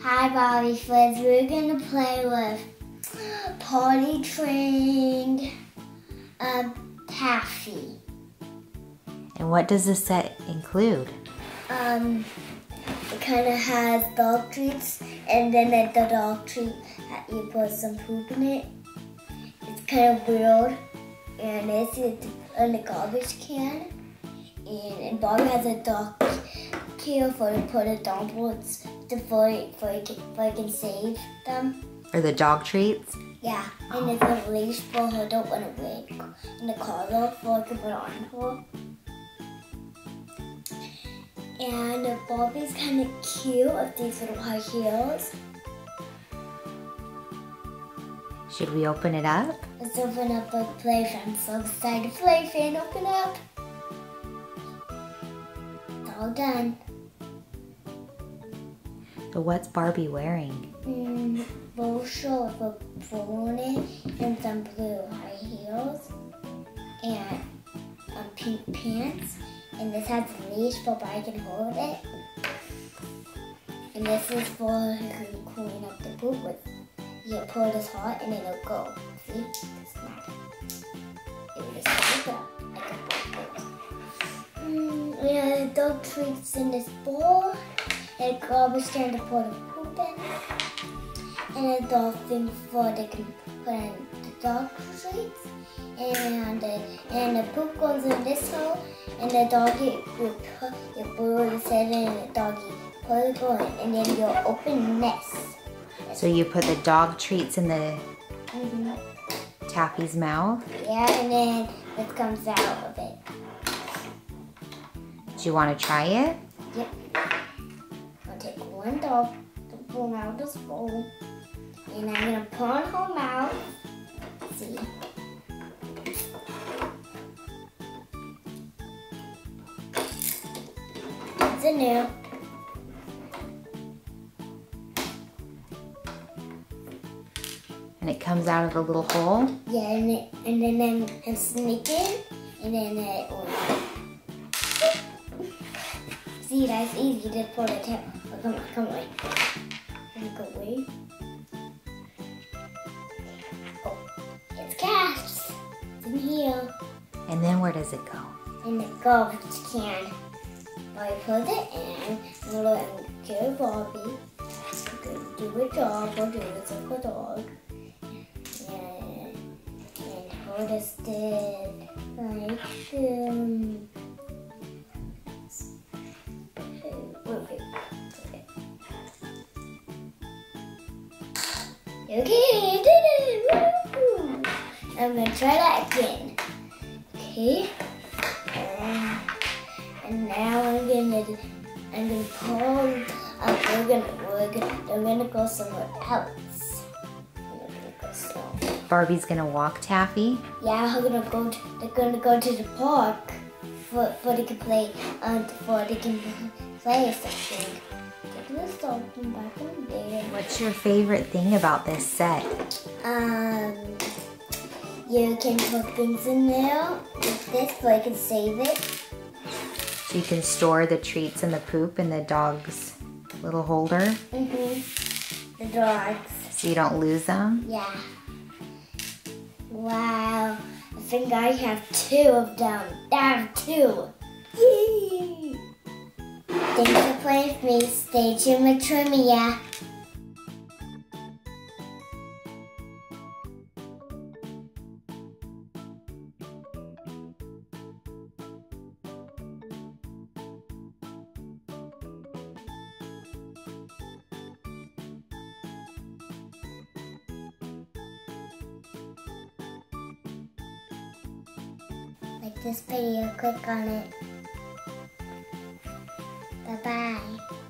Hi Bobby Friends, we're going to play with Party Trained Taffy. And what does this set include? It kind of has dog treats, and then at the dog treat you put some poop in it. It's kind of weird, and it's in the garbage can. And Bobby has a dog care for to put it down for I can save them. Or the dog treats? Yeah, and it's a leash for her, don't want to wait in the collar for I can put on her. And Bobby's kind of cute with these little high heels. Should we open it up? Let's open up the playpen. I'm so excited. Playpen, open up. All done. So what's Barbie wearing? Bow shirt with a bow on it and some blue high heels and pink pants. And this has a leash for Barbie can hold it. And this is for her cleaning up the poop with. You pull this hard and it'll go. See? It's not. It just goes up like a bow. We have dog treats in this bowl, and a garbage can to put the poop in, and a dolphin for they can put in the dog treats, and the poop goes in this hole, and the doggy put it on, and then you open this. So you put the dog treats in the Taffy's mouth? Yeah, and then it comes out of it. Do you want to try it? Yep. I'll take one dog to pull out this bowl. And I'm going to pull her out. See? It's in there. And it comes out of the little hole? Yeah, and then I sneak in, and then it opens. See, that's easy. Just pull the tail. Oh, come away. Go away. Oh, it's cats. It's in here. And then where does it go? In the garbage can. Bobby put it in. I'm going to kill Bobby. I'm going to do a dog. I'll do this with a dog. And hold this thing like this. Okay, I did it! Woo! I'm gonna try that again. Okay. And now I'm gonna pull up. We're gonna go somewhere else. Barbie's gonna walk Taffy? Yeah, they're gonna go to the park for they can play something. What's your favorite thing about this set? You can put things in there with this so I can save it. So you can store the treats and the poop in the dog's little holder? The dogs. So you don't lose them? Yeah. Wow. I think I have two of them. I have two. Yay! Thanks for playing with me. Stay tuned with Trimia. Like this video, click on it. Bye-bye.